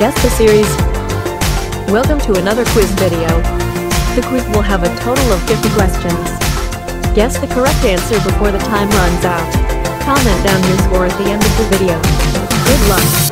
Guess the series. Welcome to another quiz video. The quiz will have a total of 50 questions. Guess the correct answer before the time runs out. Comment down your score at the end of the video. Good luck.